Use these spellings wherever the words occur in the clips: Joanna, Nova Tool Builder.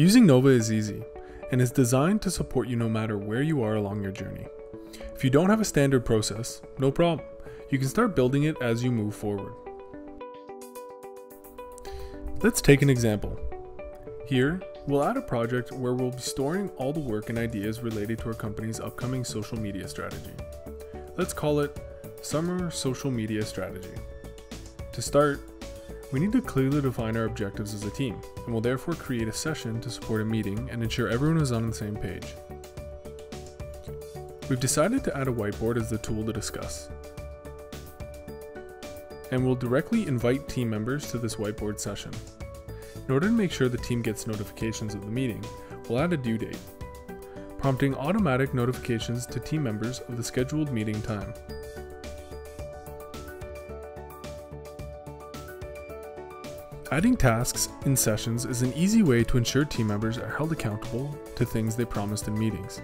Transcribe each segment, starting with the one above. Using Nova is easy and is designed to support you no matter where you are along your journey. If you don't have a standard process, no problem. You can start building it as you move forward. Let's take an example. Here, we'll add a project where we'll be storing all the work and ideas related to our company's upcoming social media strategy. Let's call it Summer Social Media Strategy. To start, we need to clearly define our objectives as a team, and we'll therefore create a session to support a meeting and ensure everyone is on the same page. We've decided to add a whiteboard as the tool to discuss, and we'll directly invite team members to this whiteboard session. In order to make sure the team gets notifications of the meeting, we'll add a due date, prompting automatic notifications to team members of the scheduled meeting time. Adding tasks in sessions is an easy way to ensure team members are held accountable to things they promised in meetings.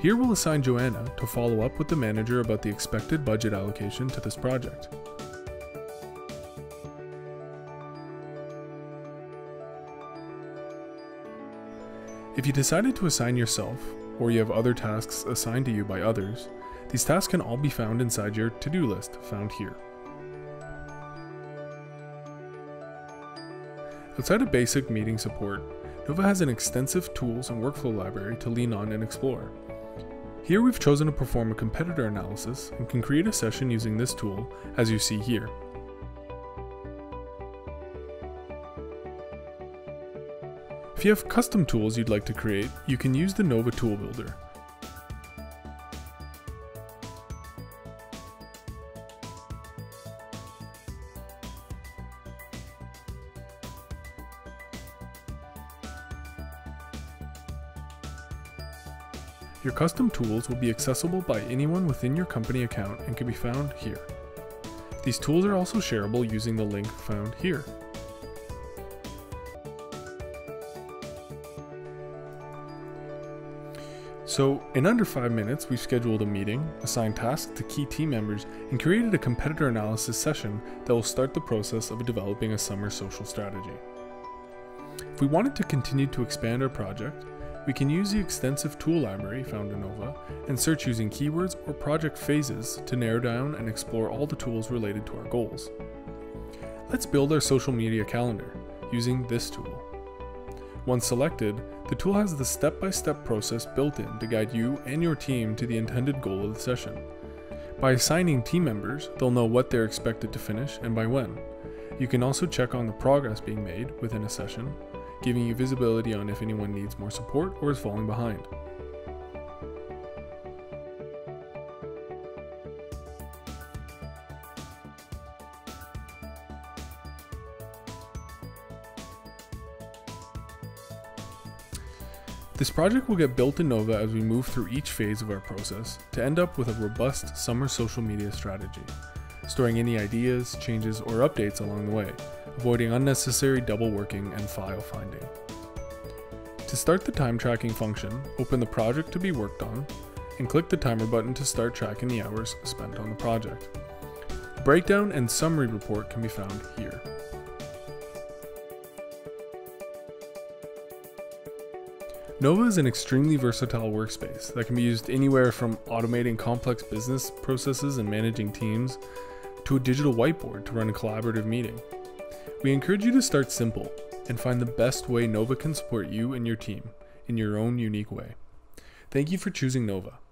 Here we'll assign Joanna to follow up with the manager about the expected budget allocation to this project. If you decided to assign yourself, or you have other tasks assigned to you by others, these tasks can all be found inside your to-do list, found here. Outside of basic meeting support, Nova has an extensive tools and workflow library to lean on and explore. Here we've chosen to perform a competitor analysis and can create a session using this tool, as you see here. If you have custom tools you'd like to create, you can use the Nova Tool Builder. Your custom tools will be accessible by anyone within your company account and can be found here. These tools are also shareable using the link found here. So, in under 5 minutes, we've scheduled a meeting, assigned tasks to key team members, and created a competitor analysis session that will start the process of developing a summer social strategy. If we wanted to continue to expand our project, we can use the extensive tool library found in Nova and search using keywords or project phases to narrow down and explore all the tools related to our goals. Let's build our social media calendar using this tool. Once selected, the tool has the step-by-step process built in to guide you and your team to the intended goal of the session. By assigning team members, they'll know what they're expected to finish and by when. You can also check on the progress being made within a session, giving you visibility on if anyone needs more support or is falling behind. This project will get built in Nova as we move through each phase of our process to end up with a robust summer social media strategy, storing any ideas, changes, or updates along the way, avoiding unnecessary double working and file finding. To start the time tracking function, open the project to be worked on, and click the timer button to start tracking the hours spent on the project. The breakdown and summary report can be found here. Nova is an extremely versatile workspace that can be used anywhere from automating complex business processes and managing teams, to a digital whiteboard to run a collaborative meeting. We encourage you to start simple and find the best way Nova can support you and your team in your own unique way. Thank you for choosing Nova.